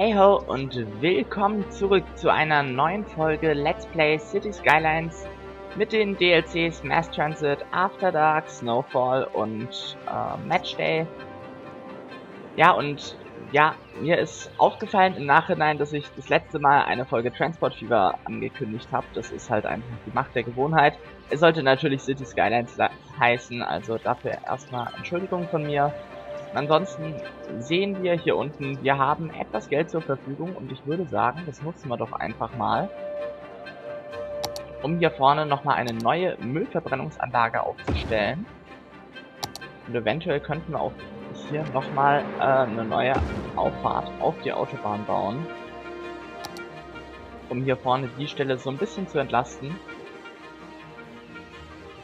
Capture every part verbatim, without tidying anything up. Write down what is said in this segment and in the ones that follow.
Hey ho und willkommen zurück zu einer neuen Folge Let's Play Cities Skylines mit den D L Cs Mass Transit, After Dark, Snowfall und äh, Match Day. Ja, und ja, mir ist aufgefallen im Nachhinein, dass ich das letzte Mal eine Folge Transport Fever angekündigt habe. Das ist halt einfach die Macht der Gewohnheit. Es sollte natürlich Cities Skylines heißen, also dafür erstmal Entschuldigung von mir. Ansonsten sehen wir hier unten, wir haben etwas Geld zur Verfügung und ich würde sagen, das nutzen wir doch einfach mal, um hier vorne nochmal eine neue Müllverbrennungsanlage aufzustellen. Und eventuell könnten wir auch hier nochmal äh, eine neue Auffahrt auf die Autobahn bauen, um hier vorne die Stelle so ein bisschen zu entlasten.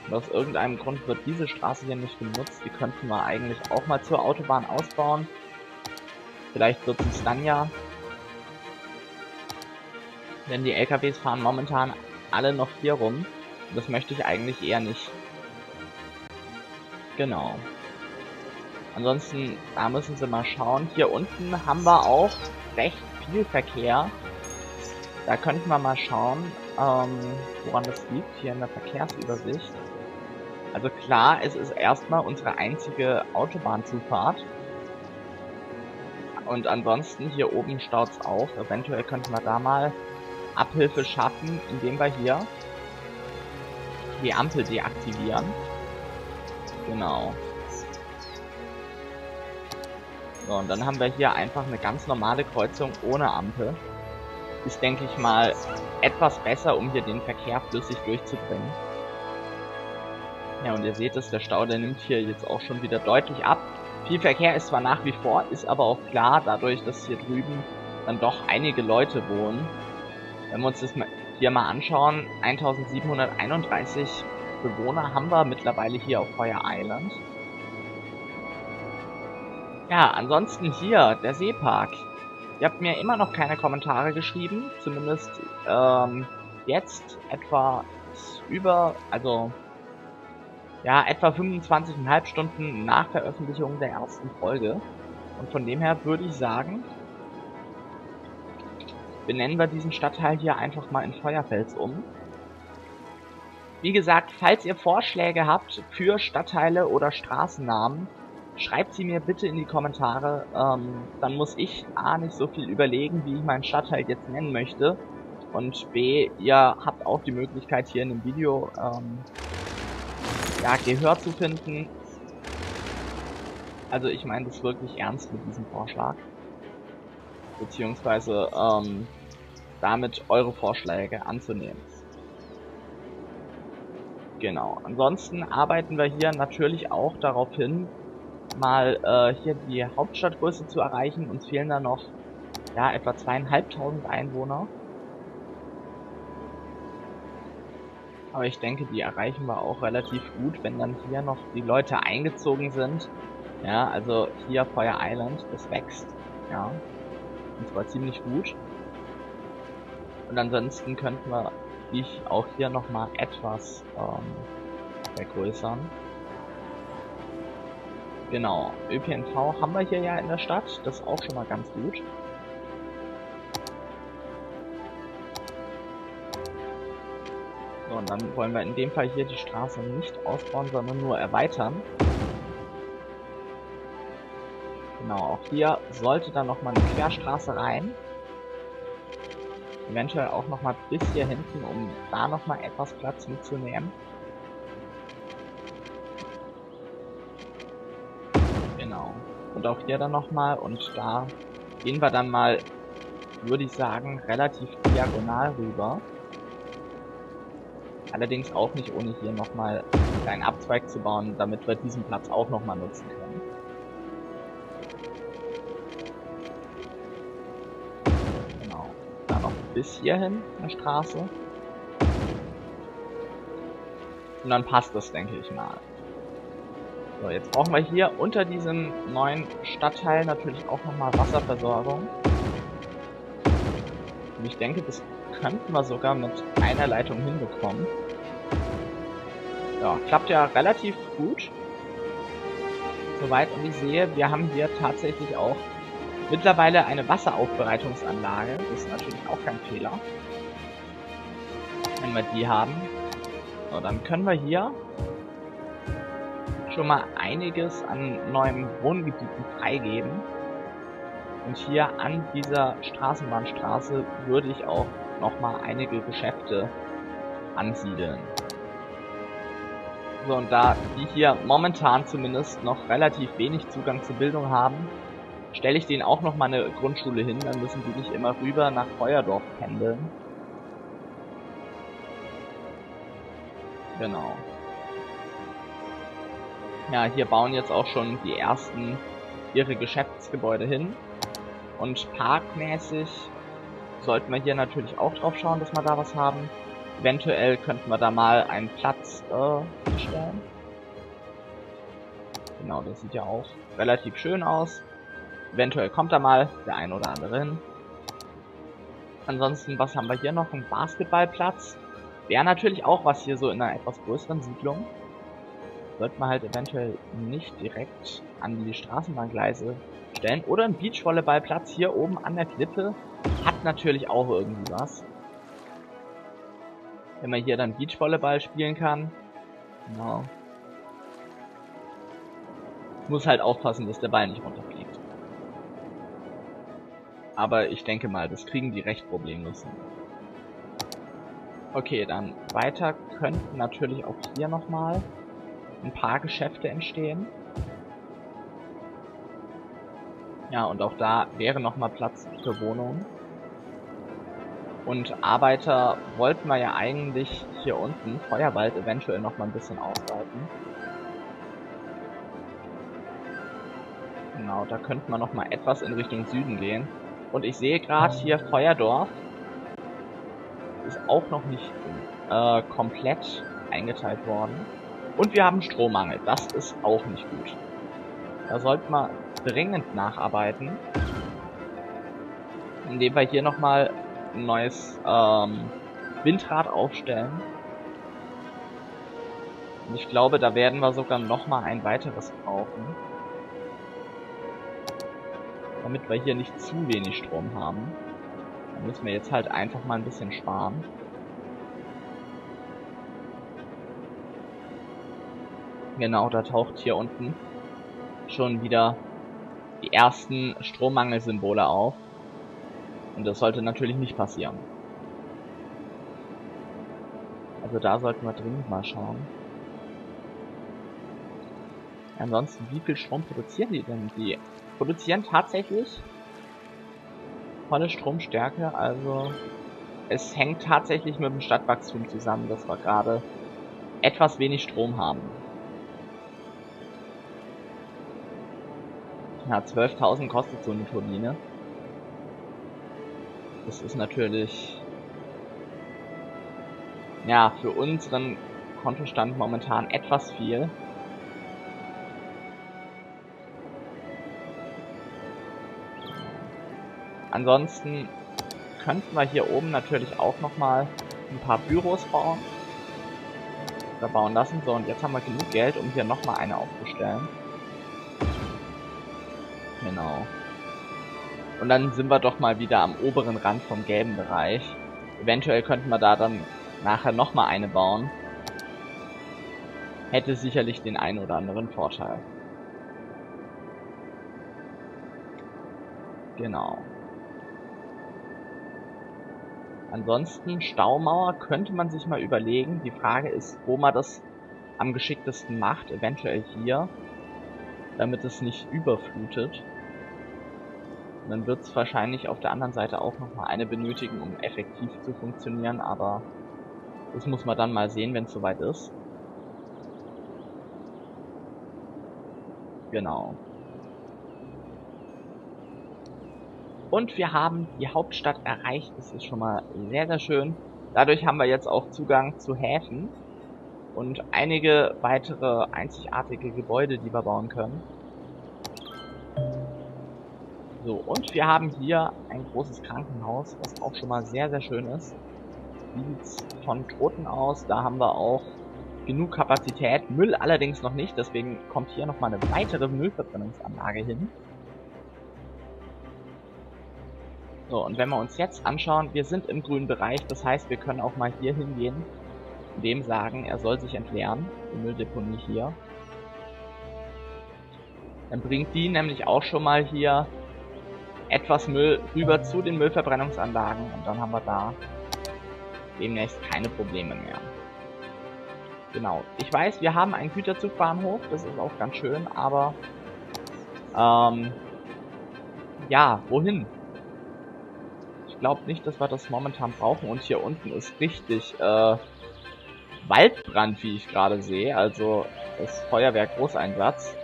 Und aus irgendeinem Grund wird diese Straße hier nicht genutzt. Die könnten wir eigentlich auch mal zur Autobahn ausbauen. Vielleicht wird es dann ja. Denn die L K Ws fahren momentan alle noch hier rum. Und das möchte ich eigentlich eher nicht. Genau. Ansonsten, da müssen sie mal schauen. Hier unten haben wir auch recht viel Verkehr. Da könnten wir mal schauen, ähm, woran das liegt, hier in der Verkehrsübersicht. Also klar, es ist erstmal unsere einzige Autobahnzufahrt. Und ansonsten hier oben staut's auf. Eventuell könnten wir da mal Abhilfe schaffen, indem wir hier die Ampel deaktivieren. Genau. So, und dann haben wir hier einfach eine ganz normale Kreuzung ohne Ampel. Ist, denke ich mal, etwas besser, um hier den Verkehr flüssig durchzubringen. Ja, und ihr seht es, der Stau, der nimmt hier jetzt auch schon wieder deutlich ab. Viel Verkehr ist zwar nach wie vor, ist aber auch klar, dadurch, dass hier drüben dann doch einige Leute wohnen. Wenn wir uns das hier mal anschauen, siebzehnhunderteinunddreißig Bewohner haben wir mittlerweile hier auf Feuer-Island. Ja, ansonsten hier, der Seepark. Ihr habt mir immer noch keine Kommentare geschrieben, zumindest ähm, jetzt etwa über, also ja, etwa fünfundzwanzig Komma fünf Stunden nach Veröffentlichung der ersten Folge. Und von dem her würde ich sagen, benennen wir diesen Stadtteil hier einfach mal in Feuerfels um. Wie gesagt, falls ihr Vorschläge habt für Stadtteile oder Straßennamen, schreibt sie mir bitte in die Kommentare, ähm, dann muss ich A nicht so viel überlegen, wie ich meinen Stadtteil jetzt nennen möchte, und B, ihr habt auch die Möglichkeit, hier in dem Video ähm, ja, Gehör zu finden. Also ich meine das wirklich ernst mit diesem Vorschlag, beziehungsweise ähm, damit eure Vorschläge anzunehmen. Genau, ansonsten arbeiten wir hier natürlich auch darauf hin, mal äh, hier die Hauptstadtgröße zu erreichen. Uns fehlen da noch ja etwa zweieinhalbtausend Einwohner. Aber ich denke, die erreichen wir auch relativ gut, wenn dann hier noch die Leute eingezogen sind. Ja, also hier Fire Island, das wächst. Ja, und zwar ziemlich gut. Und ansonsten könnten wir ich auch hier nochmal etwas ähm, vergrößern. Genau, Ö P N V haben wir hier ja in der Stadt, das ist auch schon mal ganz gut. So, und dann wollen wir in dem Fall hier die Straße nicht ausbauen, sondern nur erweitern. Genau, auch hier sollte dann nochmal eine Querstraße rein. Eventuell auch nochmal bis hier hinten, um da nochmal etwas Platz mitzunehmen. Und auch hier dann nochmal, und da gehen wir dann mal, würde ich sagen, relativ diagonal rüber. Allerdings auch nicht ohne hier nochmal einen Abzweig zu bauen, damit wir diesen Platz auch nochmal nutzen können. Genau, dann noch bis hierhin eine Straße. Und dann passt das, denke ich mal. So, jetzt brauchen wir hier unter diesem neuen Stadtteil natürlich auch nochmal Wasserversorgung. Und ich denke, das könnten wir sogar mit einer Leitung hinbekommen. Ja, klappt ja relativ gut. Soweit, und ich sehe, wir haben hier tatsächlich auch Mittlerweile eine Wasseraufbereitungsanlage, das ist natürlich auch kein Fehler. Wenn wir die haben. So, dann können wir hier schon mal einiges an neuen Wohngebieten freigeben. Und hier an dieser Straßenbahnstraße würde ich auch nochmal einige Geschäfte ansiedeln. So, und da die hier momentan zumindest noch relativ wenig Zugang zur Bildung haben, stelle ich denen auch nochmal eine Grundschule hin, dann müssen die nicht immer rüber nach Feuerdorf pendeln. Genau. Ja, hier bauen jetzt auch schon die ersten ihre Geschäftsgebäude hin. Und parkmäßig sollten wir hier natürlich auch drauf schauen, dass wir da was haben. Eventuell könnten wir da mal einen Platz äh, stellen. Genau, das sieht ja auch relativ schön aus. Eventuell kommt da mal der ein oder andere hin. Ansonsten, was haben wir hier noch? Ein Basketballplatz. Wäre natürlich auch was hier so in einer etwas größeren Siedlung. Sollte man halt eventuell nicht direkt an die Straßenbahngleise stellen. Oder ein Beachvolleyballplatz hier oben an der Klippe hat natürlich auch irgendwie was. Wenn man hier dann Beachvolleyball spielen kann. Genau. Muss halt aufpassen, dass der Ball nicht runterfliegt. Aber ich denke mal, das kriegen die recht problemlos hin. Okay, dann weiter könnten natürlich auch hier nochmal ein paar Geschäfte entstehen. Ja, und auch da wäre nochmal Platz für Wohnungen. Und Arbeiter wollten wir ja eigentlich hier unten, Feuerwald, eventuell nochmal ein bisschen ausweiten. Genau, da könnten wir nochmal etwas in Richtung Süden gehen. Und ich sehe gerade hier Feuerdorf ist auch noch nicht äh, komplett eingeteilt worden. Und wir haben Strommangel, das ist auch nicht gut. Da sollten wir dringend nacharbeiten, indem wir hier nochmal ein neues ähm, Windrad aufstellen. Und ich glaube, da werden wir sogar nochmal ein weiteres brauchen, damit wir hier nicht zu wenig Strom haben. Da müssen wir jetzt halt einfach mal ein bisschen sparen. Genau, da taucht hier unten schon wieder die ersten Strommangelsymbole auf. Und das sollte natürlich nicht passieren. Also da sollten wir dringend mal schauen. Ansonsten, wie viel Strom produzieren die denn? Die produzieren tatsächlich volle Stromstärke. Also es hängt tatsächlich mit dem Stadtwachstum zusammen, dass wir gerade etwas wenig Strom haben. Ja, zwölftausend kostet so eine Turbine. Das ist natürlich, ja, für unseren Kontostand momentan etwas viel. Ansonsten könnten wir hier oben natürlich auch nochmal ein paar Büros bauen. Oder bauen lassen. So, und jetzt haben wir genug Geld, um hier nochmal eine aufzustellen. Genau. Und dann sind wir doch mal wieder am oberen Rand vom gelben Bereich. Eventuell könnten wir da dann nachher nochmal eine bauen. Hätte sicherlich den einen oder anderen Vorteil. Genau. Ansonsten, Staumauer könnte man sich mal überlegen. Die Frage ist, wo man das am geschicktesten macht. Eventuell hier, damit es nicht überflutet. Und dann wird es wahrscheinlich auf der anderen Seite auch nochmal eine benötigen, um effektiv zu funktionieren, aber das muss man dann mal sehen, wenn es soweit ist. Genau. Und wir haben die Hauptstadt erreicht, das ist schon mal sehr, sehr schön. Dadurch haben wir jetzt auch Zugang zu Häfen und einige weitere einzigartige Gebäude, die wir bauen können. So, und wir haben hier ein großes Krankenhaus, was auch schon mal sehr, sehr schön ist. Wie sieht's von Toten aus? Da haben wir auch genug Kapazität. Müll allerdings noch nicht, deswegen kommt hier nochmal eine weitere Müllverbrennungsanlage hin. So, und wenn wir uns jetzt anschauen, wir sind im grünen Bereich, das heißt, wir können auch mal hier hingehen, dem sagen, er soll sich entleeren, die Mülldeponie hier. Dann bringt die nämlich auch schon mal hier etwas Müll rüber zu den Müllverbrennungsanlagen und dann haben wir da demnächst keine Probleme mehr. Genau, ich weiß, wir haben einen Güterzugbahnhof, das ist auch ganz schön, aber ähm, ja, wohin? Ich glaube nicht, dass wir das momentan brauchen und hier unten ist richtig äh, Waldbrand, wie ich gerade sehe, also das Feuerwerk Großeinsatz.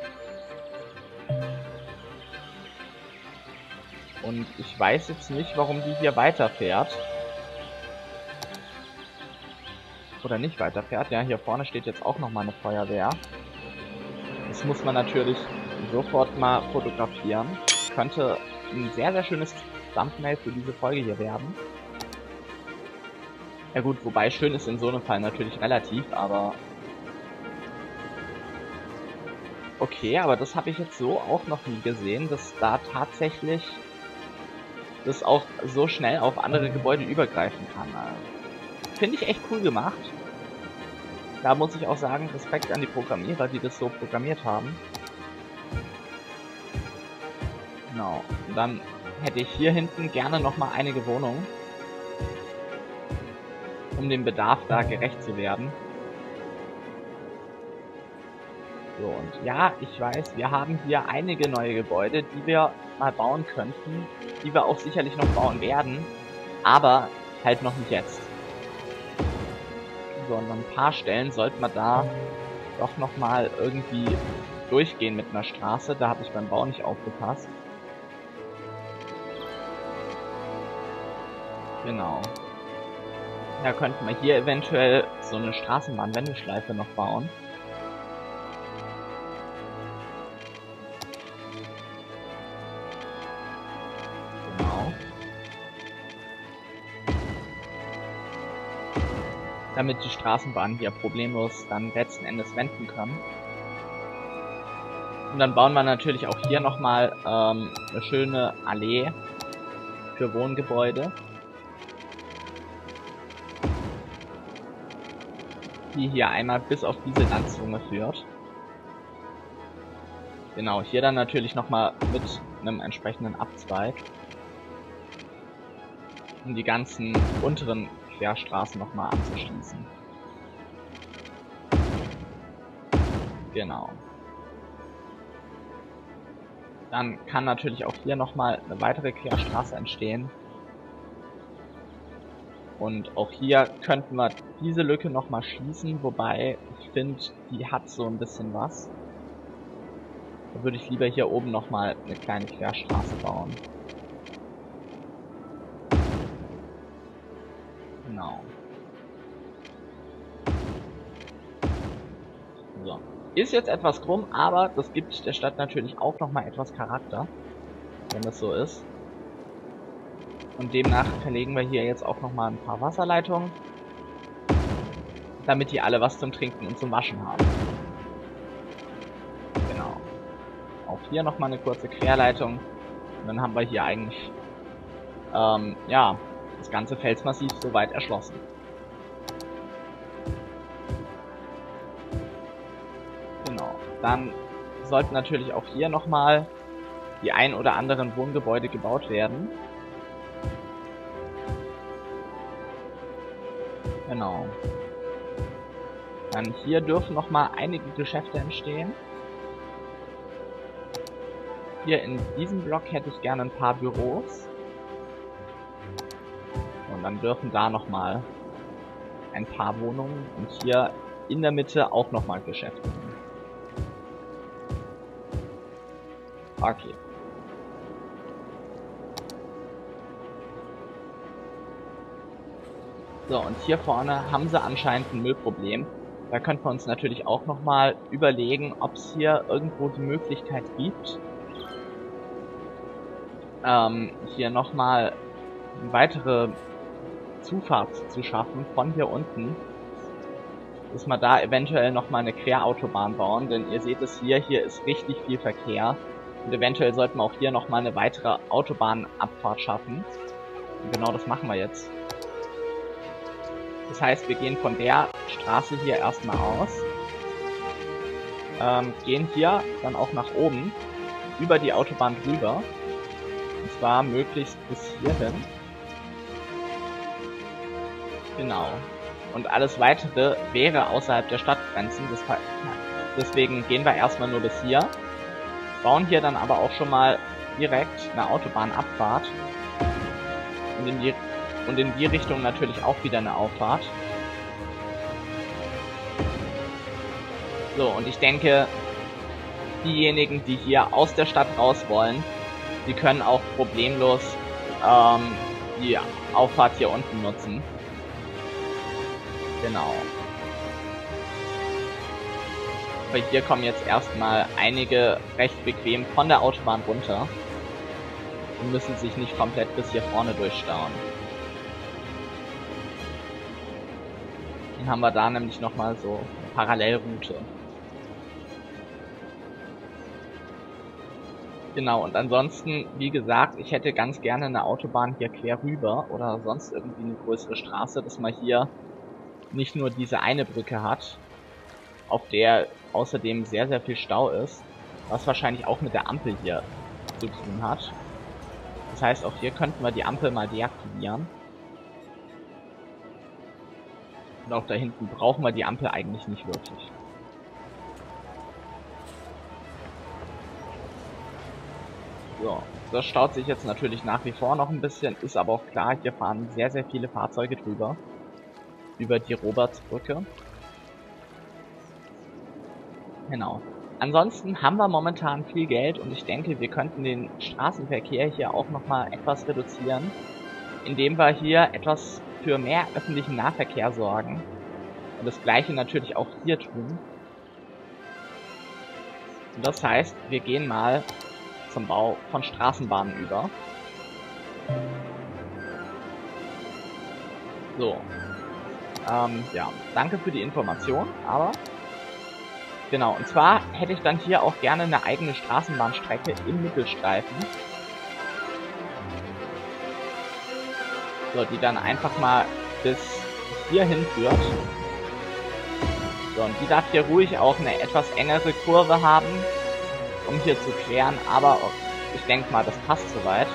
Und ich weiß jetzt nicht, warum die hier weiterfährt. Oder nicht weiterfährt. Ja, hier vorne steht jetzt auch nochmal eine Feuerwehr. Das muss man natürlich sofort mal fotografieren. Könnte ein sehr, sehr schönes Thumbnail für diese Folge hier werden. Ja gut, wobei schön ist in so einem Fall natürlich relativ, aber... Okay, aber das habe ich jetzt so auch noch nie gesehen, dass da tatsächlich... das auch so schnell auf andere Gebäude übergreifen kann. Also, finde ich echt cool gemacht. Da muss ich auch sagen, Respekt an die Programmierer, die das so programmiert haben. Genau. Und dann hätte ich hier hinten gerne nochmal einige Wohnungen. Um dem Bedarf da gerecht zu werden. So, und ja, ich weiß, wir haben hier einige neue Gebäude, die wir mal bauen könnten, die wir auch sicherlich noch bauen werden, aber halt noch nicht jetzt. So, und an ein paar Stellen sollte man da doch nochmal irgendwie durchgehen mit einer Straße, da habe ich beim Bau nicht aufgepasst. Genau. Da könnten wir hier eventuell so eine Straßenbahnwendeschleife noch bauen. Damit die Straßenbahnen hier problemlos dann letzten Endes wenden können. Und dann bauen wir natürlich auch hier nochmal ähm, eine schöne Allee für Wohngebäude, die hier einmal bis auf diese Landzunge führt. Genau, hier dann natürlich nochmal mit einem entsprechenden Abzweig. Um die ganzen unteren Straßen nochmal abzuschließen. Genau. Dann kann natürlich auch hier nochmal eine weitere Querstraße entstehen. Und auch hier könnten wir diese Lücke nochmal schließen, wobei ich finde, die hat so ein bisschen was. Da würde ich lieber hier oben nochmal eine kleine Querstraße bauen. Genau. So. Ist jetzt etwas krumm, aber das gibt der Stadt natürlich auch nochmal etwas Charakter, wenn das so ist. Und demnach verlegen wir hier jetzt auch nochmal ein paar Wasserleitungen, damit die alle was zum Trinken und zum Waschen haben. Genau. Auch hier nochmal eine kurze Querleitung. Und dann haben wir hier eigentlich, ähm, ja... das ganze Felsmassiv soweit erschlossen. Genau. Dann sollten natürlich auch hier nochmal die ein oder anderen Wohngebäude gebaut werden. Genau. Dann hier dürfen nochmal einige Geschäfte entstehen. Hier in diesem Block hätte ich gerne ein paar Büros. Und dann dürfen da nochmal ein paar Wohnungen und hier in der Mitte auch nochmal Geschäfte. Okay. So, und hier vorne haben sie anscheinend ein Müllproblem. Da könnten wir uns natürlich auch nochmal überlegen, ob es hier irgendwo die Möglichkeit gibt, ähm, hier nochmal weitere Zufahrt zu schaffen von hier unten, dass wir da eventuell nochmal eine Querautobahn bauen, denn ihr seht es hier, hier ist richtig viel Verkehr und eventuell sollten wir auch hier nochmal eine weitere Autobahnabfahrt schaffen, Und genau das machen wir jetzt. Das heißt, wir gehen von der Straße hier erstmal aus. Ähm, gehen hier dann auch nach oben, über die Autobahn drüber. Und zwar möglichst bis hierhin. Genau. Und alles weitere wäre außerhalb der Stadtgrenzen. Deswegen gehen wir erstmal nur bis hier. Bauen hier dann aber auch schon mal direkt eine Autobahnabfahrt. Und in die, und in die Richtung natürlich auch wieder eine Auffahrt. So, und ich denke, diejenigen, die hier aus der Stadt raus wollen, die können auch problemlos ähm, die Auffahrt hier unten nutzen. Genau. Aber hier kommen jetzt erstmal einige recht bequem von der Autobahn runter und müssen sich nicht komplett bis hier vorne durchstauen. Dann haben wir da nämlich nochmal so eine Parallelroute. Genau, und ansonsten, wie gesagt, ich hätte ganz gerne eine Autobahn hier quer rüber oder sonst irgendwie eine größere Straße, dass man hier nicht nur diese eine Brücke hat, auf der außerdem sehr, sehr viel Stau ist, was wahrscheinlich auch mit der Ampel hier zu tun hat. Das heißt, auch hier könnten wir die Ampel mal deaktivieren. Und auch da hinten brauchen wir die Ampel eigentlich nicht wirklich. So, das staut sich jetzt natürlich nach wie vor noch ein bisschen, ist aber auch klar, hier fahren sehr, sehr viele Fahrzeuge drüber. Über die Robertsbrücke. Genau. Ansonsten haben wir momentan viel Geld und ich denke, wir könnten den Straßenverkehr hier auch nochmal etwas reduzieren, indem wir hier etwas für mehr öffentlichen Nahverkehr sorgen. Und das gleiche natürlich auch hier tun. Und das heißt, wir gehen mal zum Bau von Straßenbahnen über. So. Ähm, ja, danke für die Information, aber... Genau, und zwar hätte ich dann hier auch gerne eine eigene Straßenbahnstrecke im Mittelstreifen. So, die dann einfach mal bis hier hin führt. So, und die darf hier ruhig auch eine etwas engere Kurve haben, um hier zu klären, aber ich denke mal, das passt soweit.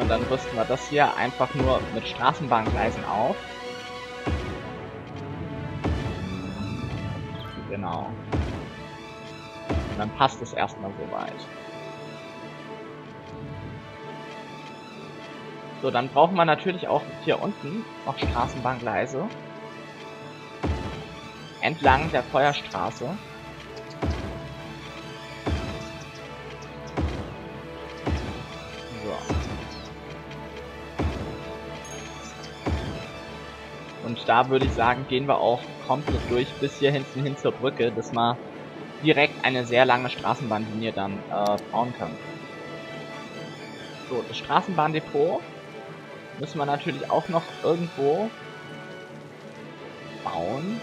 Und dann rüsten wir das hier einfach nur mit Straßenbahngleisen auf. Genau. Und dann passt es erstmal soweit. So, dann brauchen wir natürlich auch hier unten noch Straßenbahngleise. Entlang der Feuerstraße. Da würde ich sagen, gehen wir auch komplett durch bis hier hinten hin zur Brücke, dass man direkt eine sehr lange Straßenbahnlinie dann äh, bauen kann. So, das Straßenbahndepot müssen wir natürlich auch noch irgendwo bauen.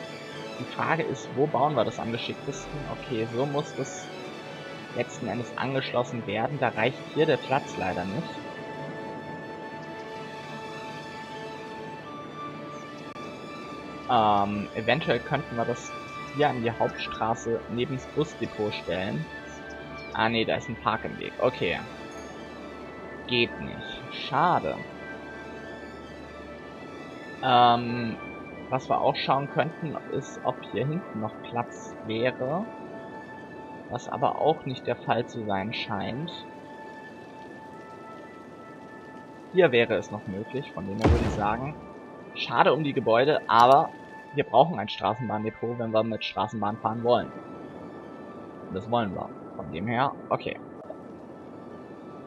Die Frage ist, wo bauen wir das am geschicktesten? Okay, so muss das letzten Endes angeschlossen werden. Da reicht hier der Platz leider nicht. Ähm, eventuell könnten wir das hier an die Hauptstraße neben das Busdepot stellen. Ah ne, da ist ein Park im Weg. Okay. Geht nicht. Schade. Ähm, was wir auch schauen könnten, ist, ob hier hinten noch Platz wäre. Was aber auch nicht der Fall zu sein scheint. Hier wäre es noch möglich, von dem her würde ich sagen. Schade um die Gebäude, aber wir brauchen ein Straßenbahndepot, wenn wir mit Straßenbahn fahren wollen. Das wollen wir. Von dem her, okay.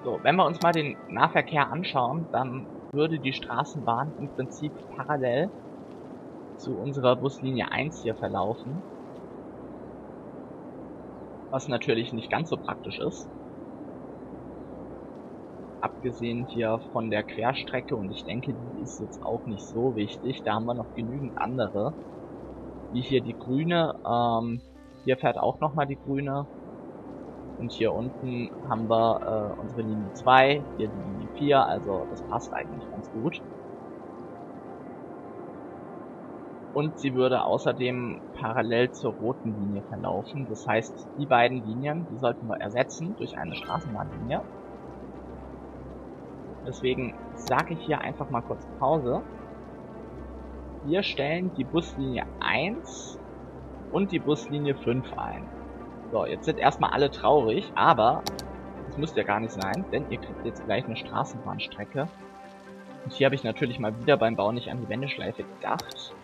So, wenn wir uns mal den Nahverkehr anschauen, dann würde die Straßenbahn im Prinzip parallel zu unserer Buslinie eins hier verlaufen. Was natürlich nicht ganz so praktisch ist. Abgesehen hier von der Querstrecke, und ich denke, die ist jetzt auch nicht so wichtig. Da haben wir noch genügend andere. Wie hier die grüne, ähm, hier fährt auch nochmal die grüne. Und hier unten haben wir äh, unsere Linie zwei, hier die Linie vier, also das passt eigentlich ganz gut. Und sie würde außerdem parallel zur roten Linie verlaufen. Das heißt, die beiden Linien, die sollten wir ersetzen durch eine Straßenbahnlinie. Deswegen sage ich hier einfach mal kurz Pause. Wir stellen die Buslinie eins und die Buslinie fünf ein. So, jetzt sind erstmal alle traurig, aber das müsst ihr gar nicht sein, denn ihr kriegt jetzt gleich eine Straßenbahnstrecke. Und hier habe ich natürlich mal wieder beim Bau nicht an die Wendeschleife gedacht.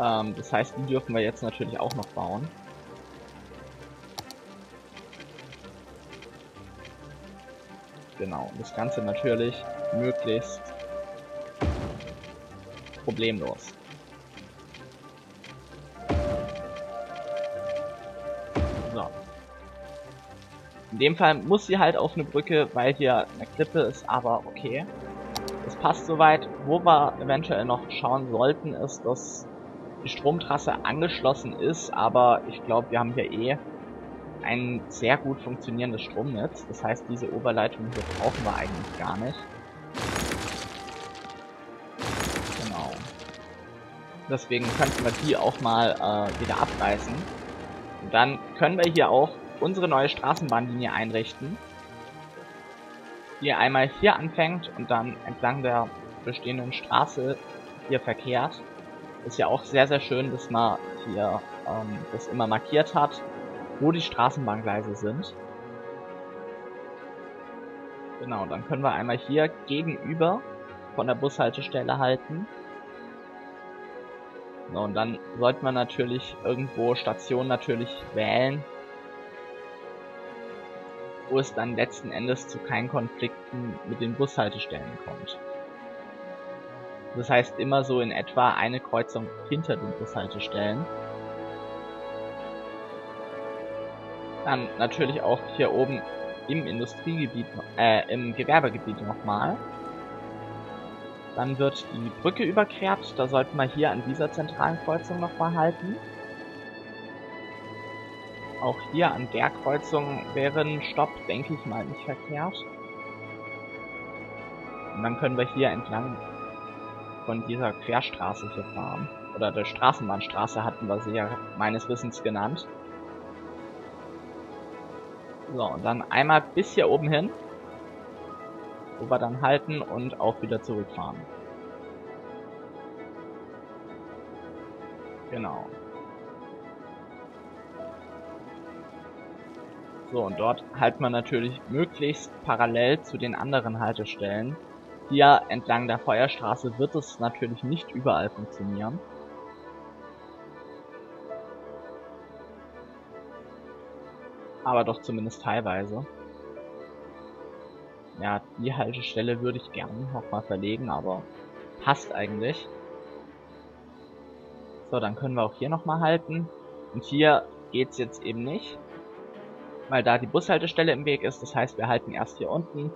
Ähm, das heißt, die dürfen wir jetzt natürlich auch noch bauen. Genau, das Ganze natürlich möglichst problemlos. So. In dem Fall muss sie halt auf eine Brücke, weil hier eine Klippe ist, aber okay. Das passt soweit. Wo wir eventuell noch schauen sollten, ist, dass die Stromtrasse angeschlossen ist, aber ich glaube, wir haben hier eh ein sehr gut funktionierendes Stromnetz. Das heißt, diese Oberleitung hier brauchen wir eigentlich gar nicht. Genau. Deswegen könnten wir die auch mal äh, wieder abreißen. Und dann können wir hier auch unsere neue Straßenbahnlinie einrichten, die einmal hier anfängt und dann entlang der bestehenden Straße hier verkehrt. Ist ja auch sehr, sehr schön, dass man hier ähm, das immer markiert hat, wo die Straßenbahngleise sind. Genau, dann können wir einmal hier gegenüber von der Bushaltestelle halten. So, und dann sollte man natürlich irgendwo Station natürlich wählen, wo es dann letzten Endes zu keinen Konflikten mit den Bushaltestellen kommt. Das heißt, immer so in etwa eine Kreuzung hinter den Bushaltestellen. Dann natürlich auch hier oben im Industriegebiet, äh, im Gewerbegebiet nochmal. Dann wird die Brücke überquert, da sollten wir hier an dieser zentralen Kreuzung nochmal halten. Auch hier an der Kreuzung wäre ein Stopp, denke ich mal, nicht verkehrt. Und dann können wir hier entlang von dieser Querstraße hier fahren. Oder der Straßenbahnstraße hatten wir sie ja meines Wissens genannt. So, und dann einmal bis hier oben hin, wo wir dann halten und auch wieder zurückfahren. Genau. So, und dort halten wir natürlich möglichst parallel zu den anderen Haltestellen. Hier entlang der Feuerstraße wird es natürlich nicht überall funktionieren. Aber doch zumindest teilweise. Ja, die Haltestelle würde ich gerne nochmal verlegen, aber passt eigentlich. So, dann können wir auch hier nochmal halten. Und hier geht's jetzt eben nicht, weil da die Bushaltestelle im Weg ist. Das heißt, wir halten erst hier unten.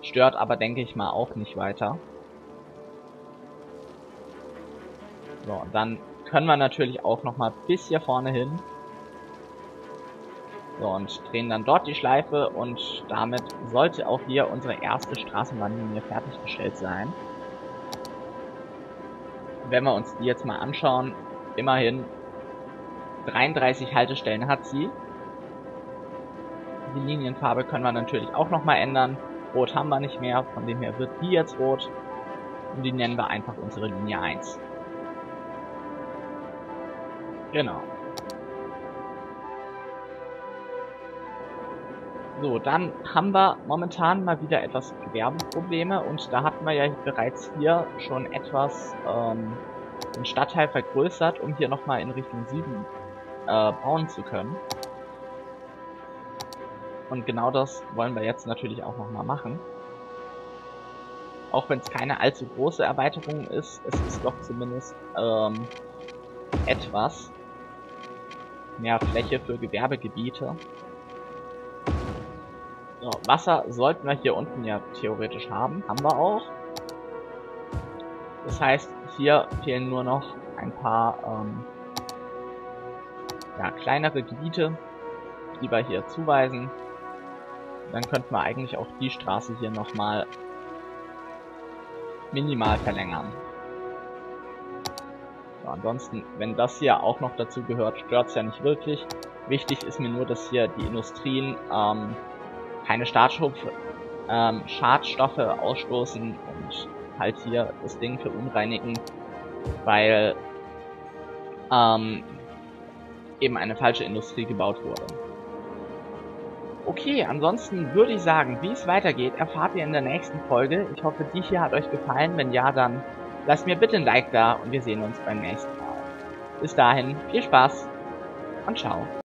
Stört aber, denke ich mal, auch nicht weiter. So, und dann können wir natürlich auch nochmal bis hier vorne hin. So, und drehen dann dort die Schleife und damit sollte auch hier unsere erste Straßenbahnlinie fertiggestellt sein. Wenn wir uns die jetzt mal anschauen, immerhin dreiunddreißig Haltestellen hat sie. Die Linienfarbe können wir natürlich auch nochmal ändern. Rot haben wir nicht mehr, von dem her wird die jetzt rot. Und die nennen wir einfach unsere Linie eins. Genau. So, dann haben wir momentan mal wieder etwas Gewerbeprobleme und da hatten wir ja bereits hier schon etwas ähm, den Stadtteil vergrößert, um hier nochmal in Richtung Süden äh, bauen zu können. Und genau das wollen wir jetzt natürlich auch nochmal machen. Auch wenn es keine allzu große Erweiterung ist, es ist doch zumindest ähm, etwas mehr Fläche für Gewerbegebiete. So, Wasser sollten wir hier unten ja theoretisch haben. Haben wir auch. Das heißt, hier fehlen nur noch ein paar ähm, ja, kleinere Gebiete, die wir hier zuweisen. Dann könnten wir eigentlich auch die Straße hier nochmal minimal verlängern. So, ansonsten, wenn das hier auch noch dazu gehört, stört es ja nicht wirklich. Wichtig ist mir nur, dass hier die Industrien ähm, keine Startschub ähm, Schadstoffe ausstoßen und halt hier das Ding für verunreinigen, weil ähm, eben eine falsche Industrie gebaut wurde. Okay, ansonsten würde ich sagen, wie es weitergeht, erfahrt ihr in der nächsten Folge. Ich hoffe, die hier hat euch gefallen. Wenn ja, dann lasst mir bitte ein Like da und wir sehen uns beim nächsten Mal. Bis dahin, viel Spaß und ciao.